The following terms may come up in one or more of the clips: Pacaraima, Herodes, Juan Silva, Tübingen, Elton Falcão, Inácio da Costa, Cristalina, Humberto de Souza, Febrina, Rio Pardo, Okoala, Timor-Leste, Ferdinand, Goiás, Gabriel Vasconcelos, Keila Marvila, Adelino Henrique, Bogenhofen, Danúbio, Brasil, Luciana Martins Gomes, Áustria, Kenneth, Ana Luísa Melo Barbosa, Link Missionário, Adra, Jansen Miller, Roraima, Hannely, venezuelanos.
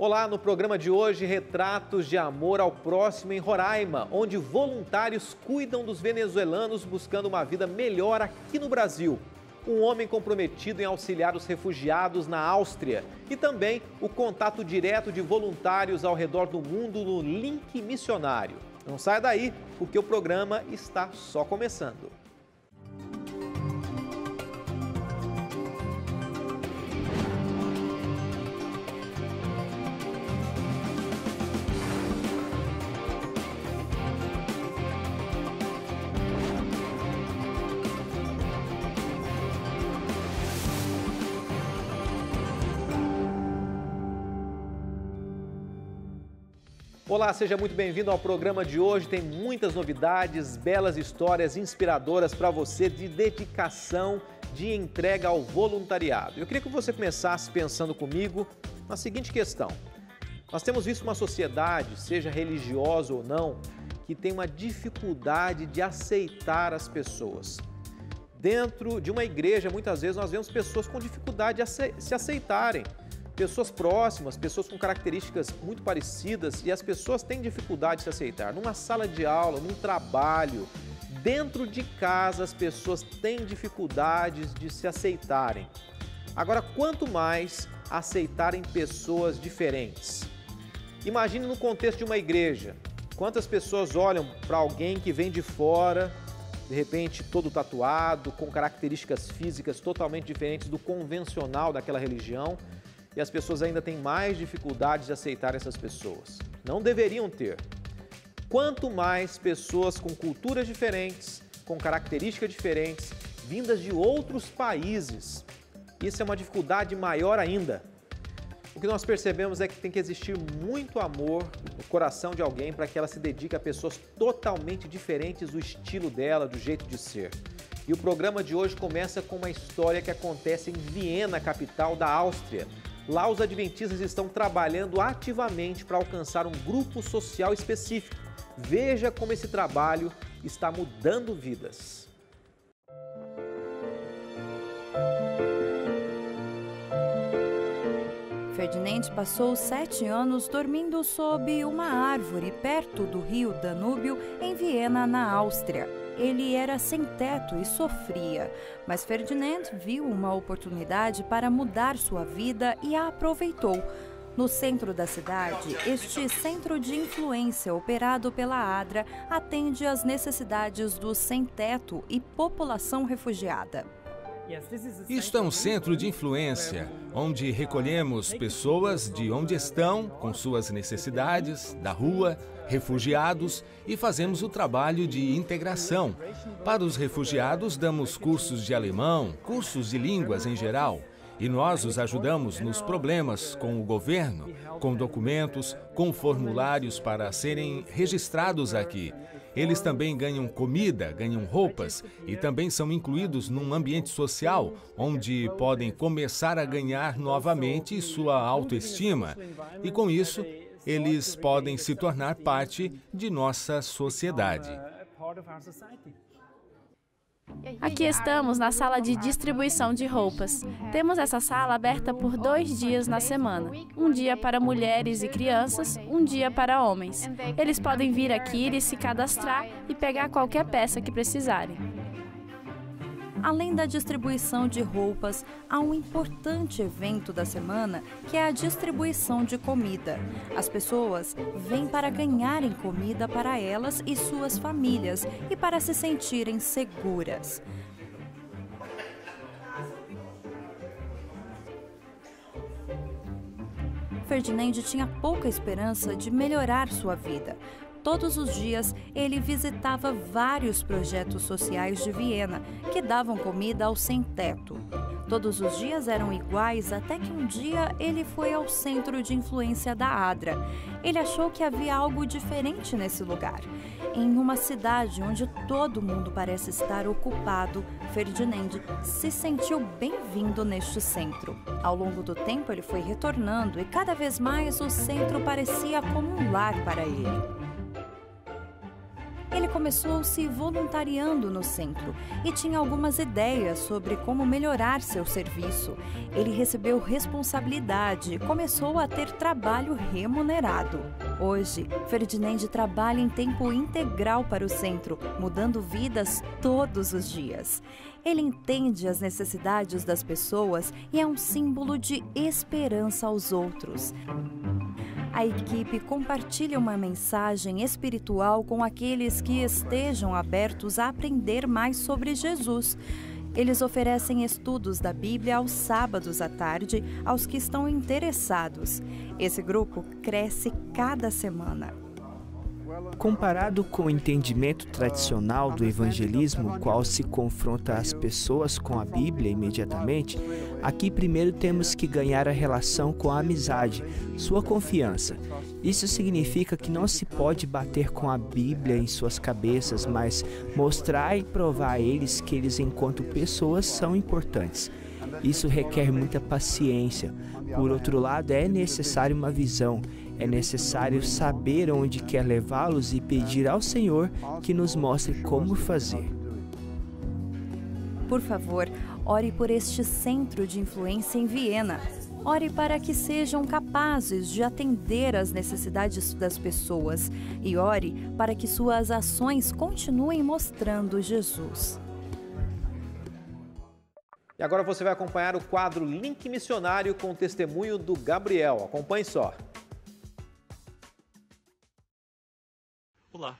Olá, no programa de hoje, retratos de amor ao próximo em Roraima, onde voluntários cuidam dos venezuelanos buscando uma vida melhor aqui no Brasil. Um homem comprometido em auxiliar os refugiados na Áustria e também o contato direto de voluntários ao redor do mundo no Link Missionário. Não sai daí, porque o programa está só começando. Olá, seja muito bem-vindo ao programa de hoje. Tem muitas novidades, belas histórias inspiradoras para você de dedicação, de entrega ao voluntariado. Eu queria que você começasse pensando comigo na seguinte questão. Nós temos visto uma sociedade, seja religiosa ou não, que tem uma dificuldade de aceitar as pessoas. Dentro de uma igreja, muitas vezes nós vemos pessoas com dificuldade de se aceitarem. Pessoas próximas, pessoas com características muito parecidas, e as pessoas têm dificuldade de se aceitar. Numa sala de aula, num trabalho, dentro de casa, as pessoas têm dificuldades de se aceitarem. Agora, quanto mais aceitarem pessoas diferentes. Imagine no contexto de uma igreja, quantas pessoas olham para alguém que vem de fora, de repente todo tatuado, com características físicas totalmente diferentes do convencional daquela religião, e as pessoas ainda têm mais dificuldades de aceitar essas pessoas. Não deveriam ter. Quanto mais pessoas com culturas diferentes, com características diferentes, vindas de outros países, isso é uma dificuldade maior ainda. O que nós percebemos é que tem que existir muito amor no coração de alguém para que ela se dedique a pessoas totalmente diferentes do estilo dela, do jeito de ser. E o programa de hoje começa com uma história que acontece em Viena, capital da Áustria. Lá, os adventistas estão trabalhando ativamente para alcançar um grupo social específico. Veja como esse trabalho está mudando vidas. Ferdinand passou 7 anos dormindo sob uma árvore perto do rio Danúbio, em Viena, na Áustria. Ele era sem teto e sofria, mas Ferdinand viu uma oportunidade para mudar sua vida e a aproveitou. No centro da cidade, este centro de influência operado pela Adra atende às necessidades dos sem-teto e população refugiada. Isto é um centro de influência, onde recolhemos pessoas de onde estão, com suas necessidades, da rua, refugiados, e fazemos o trabalho de integração. Para os refugiados, damos cursos de alemão, cursos de línguas em geral, e nós os ajudamos nos problemas com o governo, com documentos, com formulários para serem registrados aqui. Eles também ganham comida, ganham roupas e também são incluídos num ambiente social onde podem começar a ganhar novamente sua autoestima. E com isso, eles podem se tornar parte de nossa sociedade. Aqui estamos na sala de distribuição de roupas. Temos essa sala aberta por 2 dias na semana. Um dia para mulheres e crianças, um dia para homens. Eles podem vir aqui e se cadastrar e pegar qualquer peça que precisarem. Além da distribuição de roupas, há um importante evento da semana que é a distribuição de comida. As pessoas vêm para ganharem comida para elas e suas famílias e para se sentirem seguras. Ferdinand tinha pouca esperança de melhorar sua vida. Todos os dias, ele visitava vários projetos sociais de Viena, que davam comida ao sem-teto. Todos os dias eram iguais, até que um dia ele foi ao centro de influência da Adra. Ele achou que havia algo diferente nesse lugar. Em uma cidade onde todo mundo parece estar ocupado, Ferdinand se sentiu bem-vindo neste centro. Ao longo do tempo, ele foi retornando e cada vez mais o centro parecia como um lar para ele. ele começou se voluntariando no centro e tinha algumas ideias sobre como melhorar seu serviço. Ele recebeu responsabilidade e começou a ter trabalho remunerado. Hoje, Ferdinand trabalha em tempo integral para o centro, mudando vidas todos os dias. Ele entende as necessidades das pessoas e é um símbolo de esperança aos outros. A equipe compartilha uma mensagem espiritual com aqueles que estejam abertos a aprender mais sobre Jesus. Eles oferecem estudos da Bíblia aos sábados à tarde aos que estão interessados. Esse grupo cresce cada semana. Comparado com o entendimento tradicional do evangelismo, o qual se confronta as pessoas com a Bíblia imediatamente, aqui primeiro temos que ganhar a relação com a amizade, sua confiança. Isso significa que não se pode bater com a Bíblia em suas cabeças, mas mostrar e provar a eles que eles, enquanto pessoas, são importantes. Isso requer muita paciência. Por outro lado, é necessário uma visão. É necessário saber onde quer levá-los e pedir ao Senhor que nos mostre como fazer. Por favor, ore por este centro de influência em Viena. Ore para que sejam capazes de atender às necessidades das pessoas e ore para que suas ações continuem mostrando Jesus. E agora você vai acompanhar o quadro Link Missionário com o testemunho do Gabriel. Acompanhe só. Olá,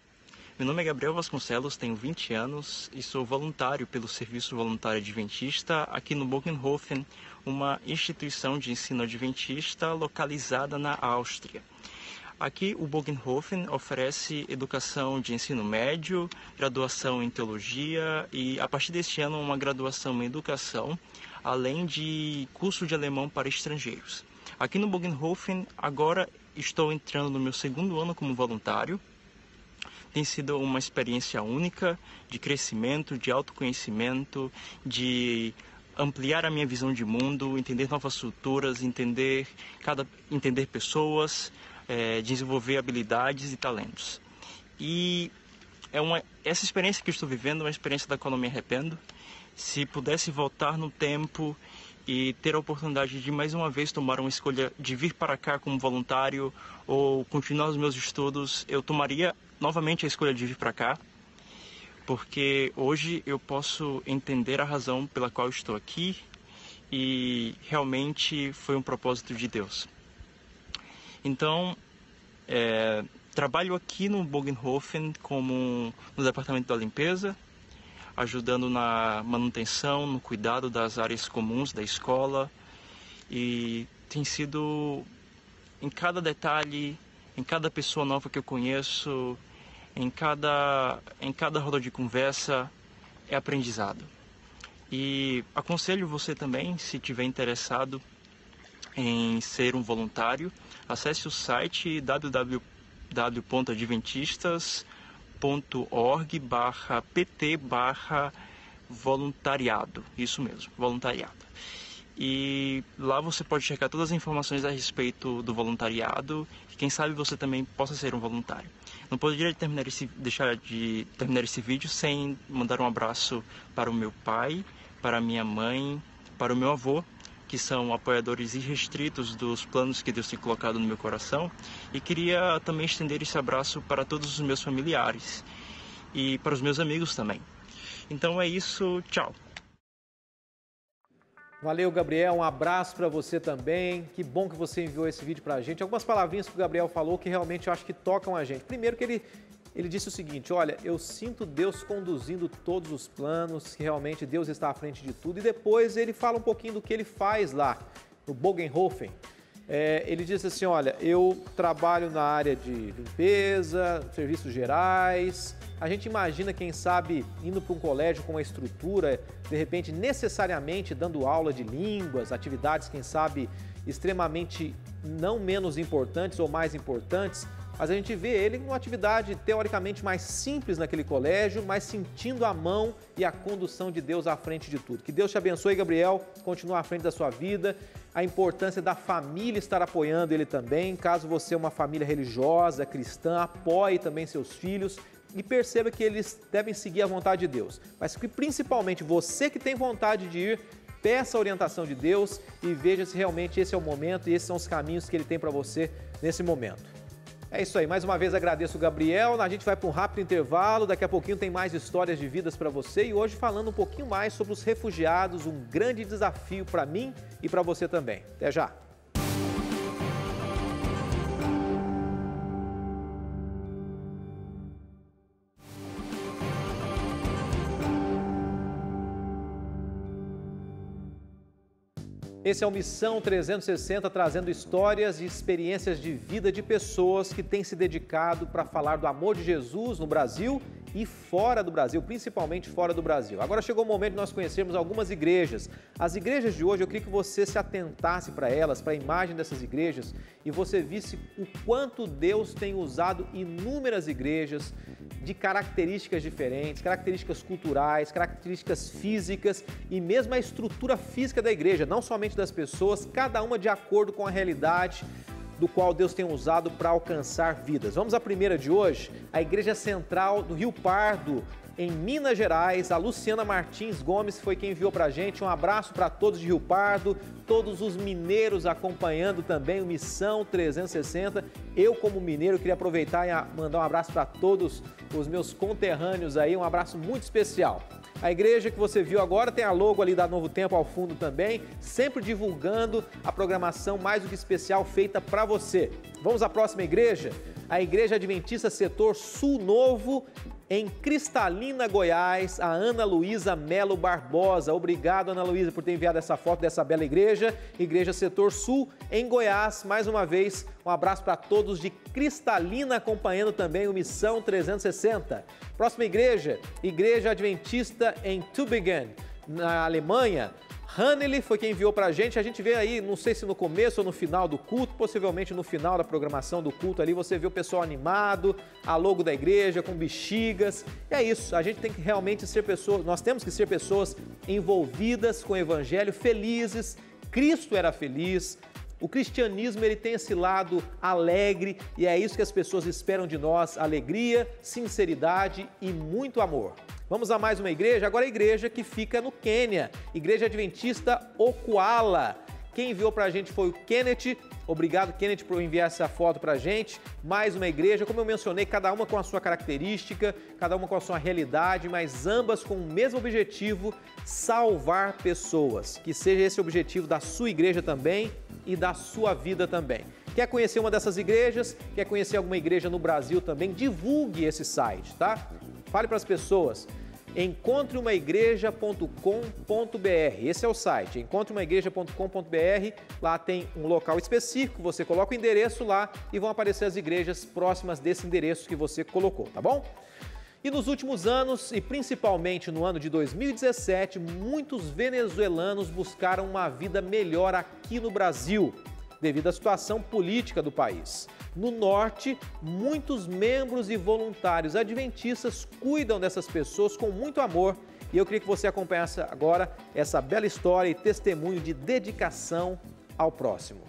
meu nome é Gabriel Vasconcelos, tenho 20 anos e sou voluntário pelo Serviço Voluntário Adventista aqui no Bogenhofen, uma instituição de ensino adventista localizada na Áustria. Aqui o Bogenhofen oferece educação de ensino médio, graduação em teologia e a partir deste ano uma graduação em educação, além de curso de alemão para estrangeiros. Aqui no Bogenhofen agora estou entrando no meu segundo ano como voluntário. Tem sido uma experiência única de crescimento, de autoconhecimento, de ampliar a minha visão de mundo, entender novas culturas, entender pessoas, desenvolver habilidades e talentos. E essa experiência que eu estou vivendo é uma experiência da qual não me arrependo. Se pudesse voltar no tempo e ter a oportunidade de mais uma vez tomar uma escolha de vir para cá como voluntário ou continuar os meus estudos, eu tomaria novamente a escolha de vir para cá, porque hoje eu posso entender a razão pela qual estou aqui e realmente foi um propósito de Deus. Então, trabalho aqui no Bogenhofen no departamento da limpeza, ajudando na manutenção, no cuidado das áreas comuns da escola, e tem sido, em cada detalhe, em cada pessoa nova que eu conheço, em cada roda de conversa, é aprendizado. E aconselho você também, se tiver interessado em ser um voluntário, acesse o site www.adventistas.org/pt/voluntariado. Isso mesmo, voluntariado. E lá você pode checar todas as informações a respeito do voluntariado e quem sabe você também possa ser um voluntário. Não poderia deixar de terminar esse vídeo sem mandar um abraço para o meu pai, para a minha mãe, para o meu avô, que são apoiadores irrestritos dos planos que Deus tem colocado no meu coração. E queria também estender esse abraço para todos os meus familiares e para os meus amigos também. Então é isso, tchau! Valeu, Gabriel, um abraço para você também. Que bom que você enviou esse vídeo para a gente. Algumas palavrinhas que o Gabriel falou que realmente eu acho que tocam a gente. Primeiro que ele disse o seguinte: olha, eu sinto Deus conduzindo todos os planos, que realmente Deus está à frente de tudo. E depois ele fala um pouquinho do que ele faz lá no Bogenhofen. Ele disse assim: olha, eu trabalho na área de limpeza, serviços gerais. A gente imagina, quem sabe, indo para um colégio com uma estrutura, de repente, necessariamente dando aula de línguas, atividades, quem sabe, extremamente não menos importantes ou mais importantes, mas a gente vê ele numa atividade teoricamente mais simples naquele colégio, mas sentindo a mão e a condução de Deus à frente de tudo. Que Deus te abençoe, Gabriel, continue à frente da sua vida. A importância da família estar apoiando ele também. Caso você é uma família religiosa, cristã, apoie também seus filhos. e perceba que eles devem seguir a vontade de Deus. Mas que principalmente você que tem vontade de ir, peça a orientação de Deus e veja se realmente esse é o momento e esses são os caminhos que Ele tem para você nesse momento. É isso aí, mais uma vez agradeço o Gabriel, a gente vai para um rápido intervalo, daqui a pouquinho tem mais histórias de vidas para você e hoje falando um pouquinho mais sobre os refugiados, um grande desafio para mim e para você também. Até já! Esse é o Missão 360, trazendo histórias e experiências de vida de pessoas que têm se dedicado para falar do amor de Jesus no Brasil e fora do Brasil, principalmente fora do Brasil. Agora chegou o momento de nós conhecermos algumas igrejas. As igrejas de hoje, eu queria que você se atentasse para elas, para a imagem dessas igrejas, e você visse o quanto Deus tem usado inúmeras igrejas de características diferentes, características culturais, características físicas e mesmo a estrutura física da igreja, não somente das pessoas, cada uma de acordo com a realidade do qual Deus tem usado para alcançar vidas. Vamos à primeira de hoje, a Igreja Central do Rio Pardo, em Minas Gerais. A Luciana Martins Gomes foi quem enviou para a gente. Um abraço para todos de Rio Pardo, todos os mineiros acompanhando também o Missão 360. Eu, como mineiro, queria aproveitar e mandar um abraço para todos os meus conterrâneos aí, um abraço muito especial. A igreja que você viu agora tem a logo ali da Novo Tempo ao fundo também, sempre divulgando a programação mais do que especial feita para você. Vamos à próxima igreja, a Igreja Adventista Setor Sul Novo, em Cristalina, Goiás, a Ana Luísa Melo Barbosa. Obrigado, Ana Luísa, por ter enviado essa foto dessa bela igreja. Igreja Setor Sul, em Goiás. Mais uma vez, um abraço para todos de Cristalina, acompanhando também o Missão 360. Próxima igreja, Igreja Adventista em Tübingen, na Alemanha. Hannely foi quem enviou pra gente. A gente vê aí, não sei se no começo ou no final do culto, possivelmente no final da programação do culto ali, você vê o pessoal animado, a logo da igreja, com bexigas. E é isso, a gente tem que realmente ser pessoas, nós temos que ser pessoas envolvidas com o evangelho, felizes. Cristo era feliz. O cristianismo, ele tem esse lado alegre e é isso que as pessoas esperam de nós, alegria, sinceridade e muito amor. Vamos a mais uma igreja, agora a igreja que fica no Quênia, Igreja Adventista Okoala. Quem enviou pra gente foi o Kenneth. Obrigado, Kenneth, por enviar essa foto pra gente. Mais uma igreja, como eu mencionei, cada uma com a sua característica, cada uma com a sua realidade, mas ambas com o mesmo objetivo, salvar pessoas. Que seja esse o objetivo da sua igreja também e da sua vida também. Quer conhecer uma dessas igrejas? Quer conhecer alguma igreja no Brasil também? Divulgue esse site, tá? Fale para as pessoas, encontreumaigreja.com.br, esse é o site, encontreumaigreja.com.br, lá tem um local específico, você coloca o endereço lá e vão aparecer as igrejas próximas desse endereço que você colocou, tá bom? E nos últimos anos, e principalmente no ano de 2017, muitos venezuelanos buscaram uma vida melhor aqui no Brasil, devido à situação política do país. No norte, muitos membros e voluntários adventistas cuidam dessas pessoas com muito amor. E eu queria que você acompanhasse agora essa bela história e testemunho de dedicação ao próximo.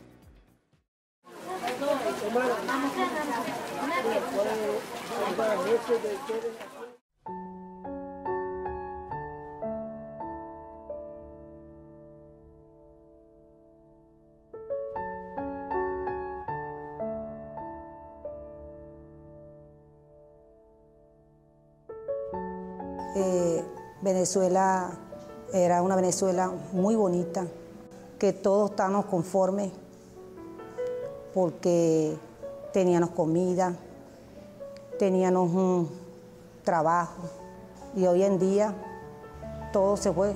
Venezuela era una Venezuela muy bonita, que todos estábamos conformes porque teníamos comida, teníamos un trabajo y hoy en día todo se fue.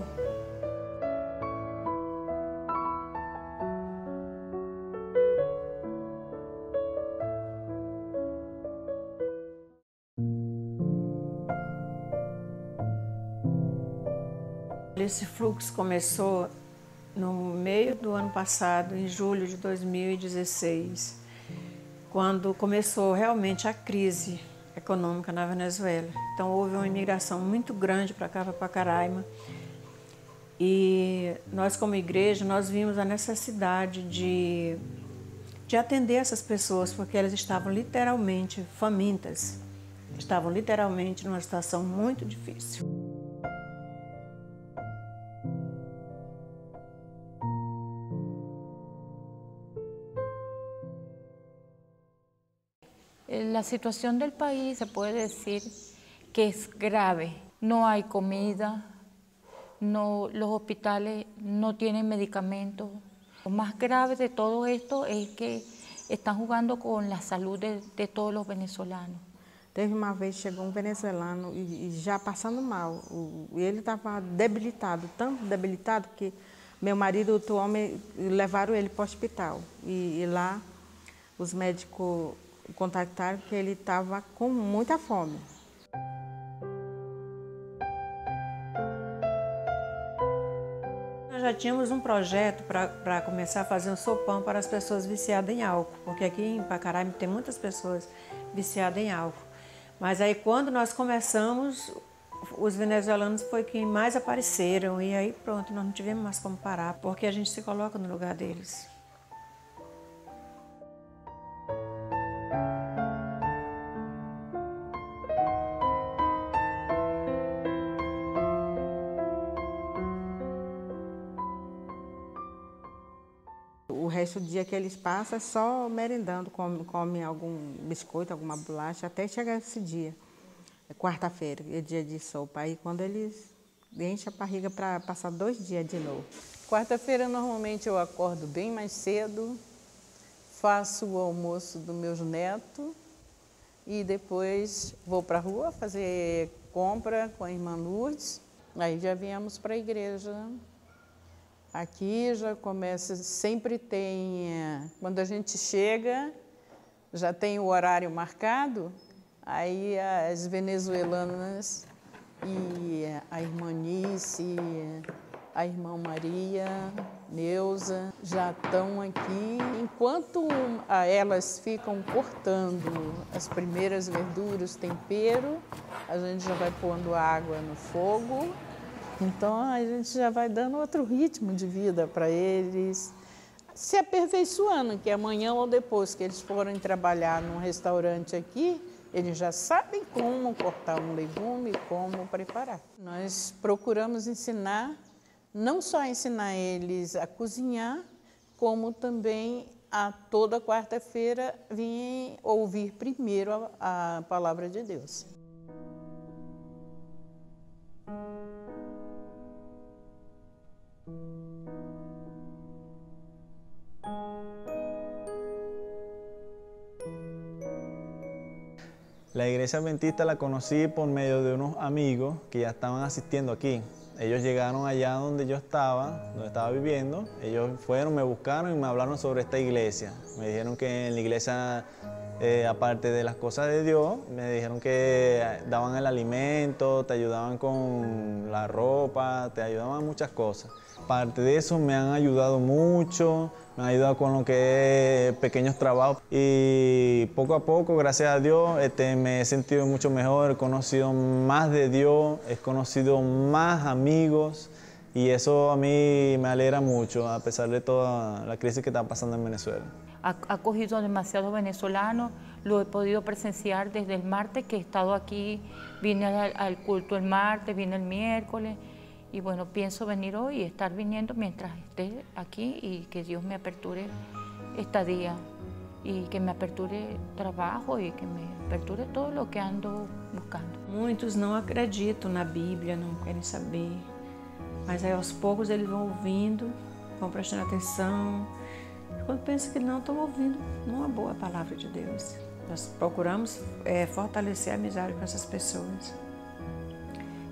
Esse fluxo começou no meio do ano passado, em julho de 2016, quando começou realmente a crise econômica na Venezuela. Então houve uma imigração muito grande para cá, para Pacaraima, e nós como igreja, nós vimos a necessidade de atender essas pessoas, porque elas estavam literalmente famintas. estavam literalmente numa situação muito difícil. La situación del país se puede decir que es grave. No hay comida, los hospitales no tienen medicamentos. Lo más grave de todo esto es que están jugando con la salud de todos los venezolanos. Teve uma vez chegou venezuelano e já passando mal. Ele estava debilitado, tanto debilitado que meu marido e outro homem levaram ele para o hospital. E lá os médicos contactaram que ele estava com muita fome. Nós já tínhamos um projeto para começar a fazer um sopão para as pessoas viciadas em álcool, porque aqui em Pacaraima tem muitas pessoas viciadas em álcool. Mas aí quando nós começamos, os venezuelanos foi quem mais apareceram e aí pronto, nós não tivemos mais como parar, porque a gente se coloca no lugar deles. O resto do dia que eles passam é só merendando, comem algum biscoito, alguma bolacha, até chegar esse dia. É quarta-feira, é dia de sopa. Aí quando eles enchem a barriga para passar 2 dias de novo. Quarta-feira, normalmente, eu acordo bem mais cedo, faço o almoço dos meus netos e depois vou para a rua fazer compra com a irmã Lourdes. Aí já viemos para a igreja. Aqui já começa, sempre tem, quando a gente chega, já tem o horário marcado, aí as venezuelanas e a irmã Nice, a irmã Maria, Neuza, já estão aqui. Enquanto elas ficam cortando as primeiras verduras, tempero, a gente já vai pondo água no fogo. Então, a gente já vai dando outro ritmo de vida para eles, se aperfeiçoando, que amanhã ou depois que eles forem trabalhar num restaurante aqui, eles já sabem como cortar um legume, como preparar. Nós procuramos ensinar, não só ensinar eles a cozinhar, como também a toda quarta-feira vir ouvir primeiro a palavra de Deus. La iglesia adventista la conocí por medio de unos amigos que ya estaban asistiendo aquí. Ellos llegaron allá donde yo estaba, donde estaba viviendo. Ellos fueron, me buscaron y me hablaron sobre esta iglesia. Me dijeron que en la iglesia, aparte de las cosas de Dios, me dijeron que daban el alimento, te ayudaban con la ropa, te ayudaban muchas cosas. Aparte de eso, me han ayudado mucho, me han ayudado con lo que es pequeños trabajos. Y poco a poco, gracias a Dios, me he sentido mucho mejor, he conocido más de Dios, he conocido más amigos. Y eso a mí me alegra mucho, a pesar de toda la crisis que está pasando en Venezuela. Ha cogido demasiados venezolanos, lo he podido presenciar desde el martes que he estado aquí. Vine al culto el martes, vine el miércoles. Y bueno, pienso venir hoy y estar viniendo mientras esté aquí y que Dios me aperture estadía y que me aperture trabajo y que me aperture todo lo que ando buscando. Muitos não acreditam na Bíblia, não querem saber, mas aí aos poucos eles vão ouvindo, vão prestando atenção. Quando pensam que não estão ouvindo, não é uma boa palavra de Deus. Nós procuramos fortalecer a amizade com essas pessoas.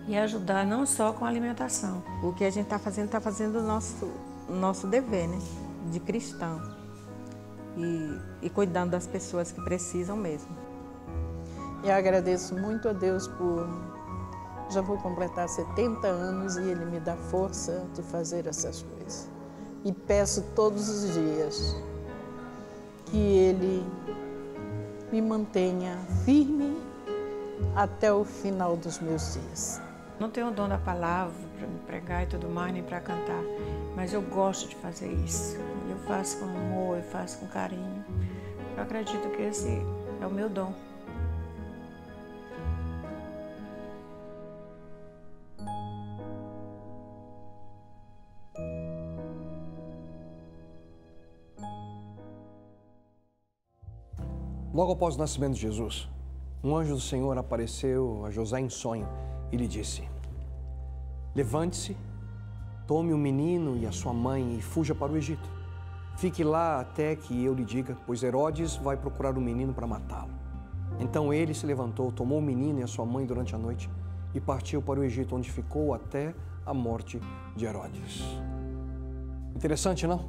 E ajudar não só com a alimentação. O que a gente está fazendo o nosso dever, né? De cristão. E cuidando das pessoas que precisam mesmo. Eu agradeço muito a Deus por... Já vou completar 70 anos e Ele me dá força de fazer essas coisas. E peço todos os dias que Ele me mantenha firme até o final dos meus dias. Não tenho o dom da palavra para me pregar e tudo mais, nem para cantar, mas eu gosto de fazer isso. Eu faço com amor, eu faço com carinho. Eu acredito que esse é o meu dom. Logo após o nascimento de Jesus, um anjo do Senhor apareceu a José em sonho e lhe disse: levante-se, tome o menino e a sua mãe e fuja para o Egito. Fique lá até que eu lhe diga, pois Herodes vai procurar o menino para matá-lo. Então ele se levantou, tomou o menino e a sua mãe durante a noite e partiu para o Egito, onde ficou até a morte de Herodes. Interessante, não?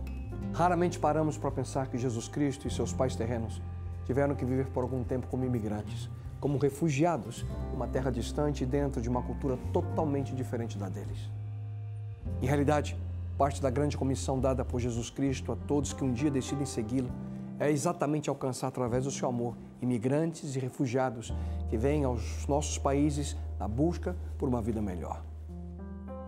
Raramente paramos para pensar que Jesus Cristo e seus pais terrenos tiveram que viver por algum tempo como imigrantes, como refugiados, numa terra distante e dentro de uma cultura totalmente diferente da deles. Em realidade, parte da grande comissão dada por Jesus Cristo a todos que um dia decidem segui-lo é exatamente alcançar, através do seu amor, imigrantes e refugiados que vêm aos nossos países na busca por uma vida melhor.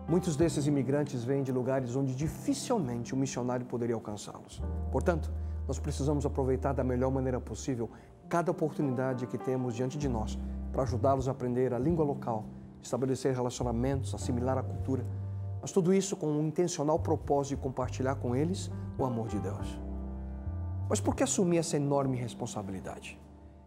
Muitos desses imigrantes vêm de lugares onde dificilmente um missionário poderia alcançá-los. Portanto, nós precisamos aproveitar da melhor maneira possível cada oportunidade que temos diante de nós para ajudá-los a aprender a língua local, estabelecer relacionamentos, assimilar a cultura, mas tudo isso com um intencional propósito de compartilhar com eles o amor de Deus. Mas por que assumir essa enorme responsabilidade?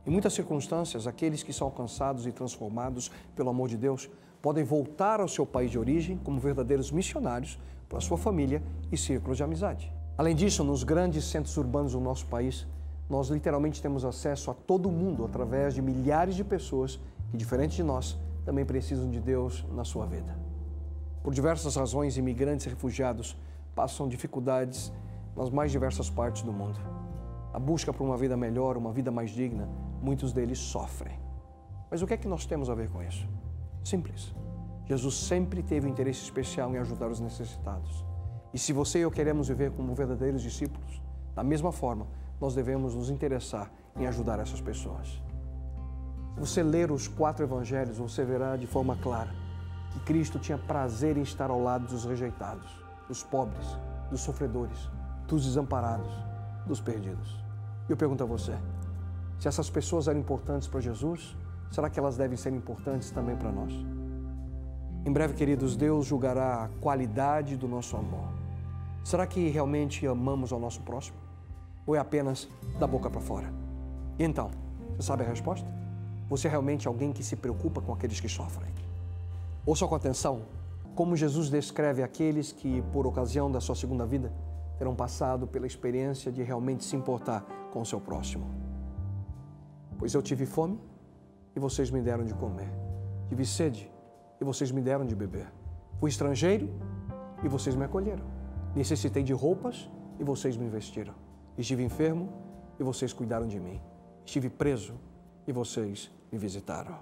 Em muitas circunstâncias, aqueles que são alcançados e transformados pelo amor de Deus podem voltar ao seu país de origem como verdadeiros missionários para sua família e círculos de amizade. Além disso, nos grandes centros urbanos do nosso país, nós literalmente temos acesso a todo mundo através de milhares de pessoas que, diferente de nós, também precisam de Deus na sua vida. Por diversas razões, imigrantes e refugiados passam dificuldades nas mais diversas partes do mundo. A busca por uma vida melhor, uma vida mais digna, muitos deles sofrem. Mas o que é que nós temos a ver com isso? Simples. Jesus sempre teve um interesse especial em ajudar os necessitados. E se você e eu queremos viver como verdadeiros discípulos, da mesma forma, nós devemos nos interessar em ajudar essas pessoas. Se você ler os 4 evangelhos, você verá de forma clara que Cristo tinha prazer em estar ao lado dos rejeitados, dos pobres, dos sofredores, dos desamparados, dos perdidos. E eu pergunto a você, se essas pessoas eram importantes para Jesus, será que elas devem ser importantes também para nós? Em breve, queridos, Deus julgará a qualidade do nosso amor. Será que realmente amamos ao nosso próximo? Ou é apenas da boca para fora? E então, você sabe a resposta? Você é realmente alguém que se preocupa com aqueles que sofrem? Ouça com atenção como Jesus descreve aqueles que, por ocasião da sua segunda vida, terão passado pela experiência de realmente se importar com o seu próximo. Pois eu tive fome e vocês me deram de comer. Tive sede e vocês me deram de beber. Fui estrangeiro e vocês me acolheram. Necessitei de roupas e vocês me vestiram. Estive enfermo e vocês cuidaram de mim. Estive preso e vocês me visitaram.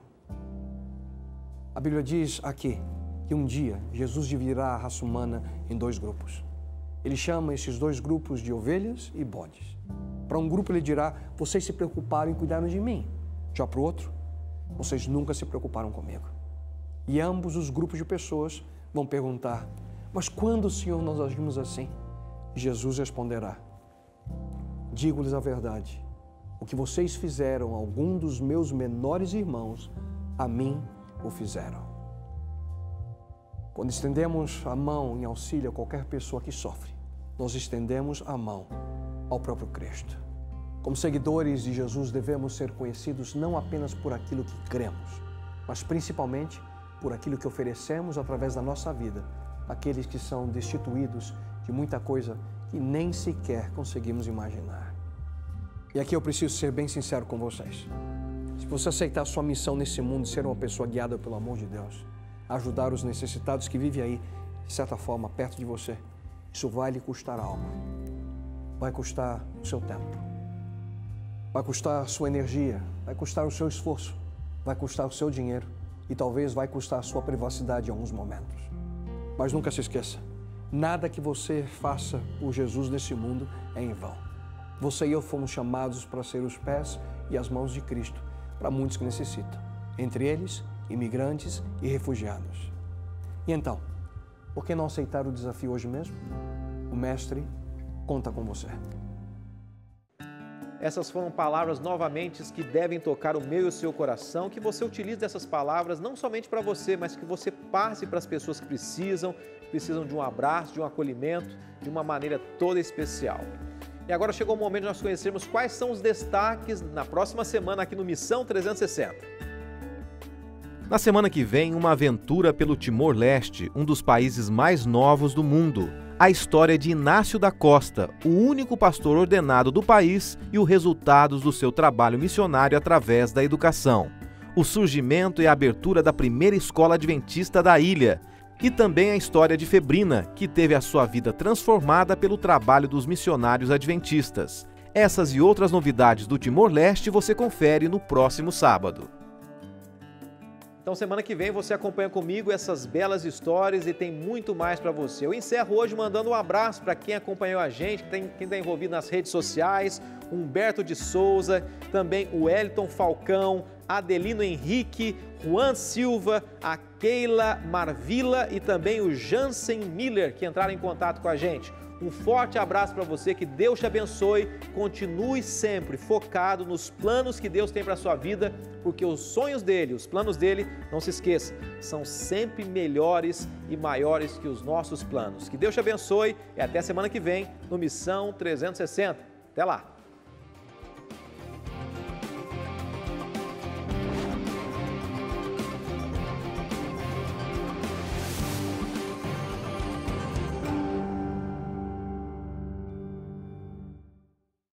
A Bíblia diz aqui que um dia Jesus dividirá a raça humana em 2 grupos. Ele chama esses 2 grupos de ovelhas e bodes. Para um grupo ele dirá: vocês se preocuparam e cuidaram de mim. Já para o outro, vocês nunca se preocuparam comigo. E ambos os grupos de pessoas vão perguntar: mas quando, Senhor, nós agimos assim? Jesus responderá: digo-lhes a verdade, o que vocês fizeram a algum dos meus menores irmãos, a mim o fizeram. Quando estendemos a mão em auxílio a qualquer pessoa que sofre, nós estendemos a mão ao próprio Cristo. Como seguidores de Jesus, devemos ser conhecidos não apenas por aquilo que cremos, mas principalmente por aquilo que oferecemos através da nossa vida aqueles que são destituídos de muita coisa que nem sequer conseguimos imaginar. E aqui eu preciso ser bem sincero com vocês. Se você aceitar a sua missão nesse mundo de ser uma pessoa guiada pelo amor de Deus, ajudar os necessitados que vivem aí, de certa forma, perto de você, isso vai lhe custar algo. Vai custar o seu tempo. Vai custar a sua energia, vai custar o seu esforço, vai custar o seu dinheiro e talvez vai custar a sua privacidade em alguns momentos. Mas nunca se esqueça, nada que você faça por Jesus nesse mundo é em vão. Você e eu fomos chamados para ser os pés e as mãos de Cristo, para muitos que necessitam, entre eles, imigrantes e refugiados. E então, por que não aceitar o desafio hoje mesmo? O Mestre conta com você. Essas foram palavras novamente que devem tocar o meu e o seu coração, que você utilize dessas palavras não somente para você, mas que você passe para as pessoas que precisam de um abraço, de um acolhimento, de uma maneira toda especial. E agora chegou o momento de nós conhecermos quais são os destaques na próxima semana aqui no Missão 360. Na semana que vem, uma aventura pelo Timor-Leste, um dos países mais novos do mundo. A história de Inácio da Costa, o único pastor ordenado do país, e os resultados do seu trabalho missionário através da educação. O surgimento e a abertura da primeira escola adventista da ilha. E também a história de Febrina, que teve a sua vida transformada pelo trabalho dos missionários adventistas. Essas e outras novidades do Timor-Leste você confere no próximo sábado. Então, semana que vem você acompanha comigo essas belas histórias e tem muito mais para você. Eu encerro hoje mandando um abraço para quem acompanhou a gente, quem está envolvido nas redes sociais, Humberto de Souza, também o Elton Falcão, Adelino Henrique, Juan Silva, a Keila Marvila e também o Jansen Miller, que entraram em contato com a gente. Um forte abraço para você, que Deus te abençoe, continue sempre focado nos planos que Deus tem para a sua vida, porque os sonhos dele, os planos dele, não se esqueça, são sempre melhores e maiores que os nossos planos. Que Deus te abençoe e até semana que vem no Missão 360. Até lá!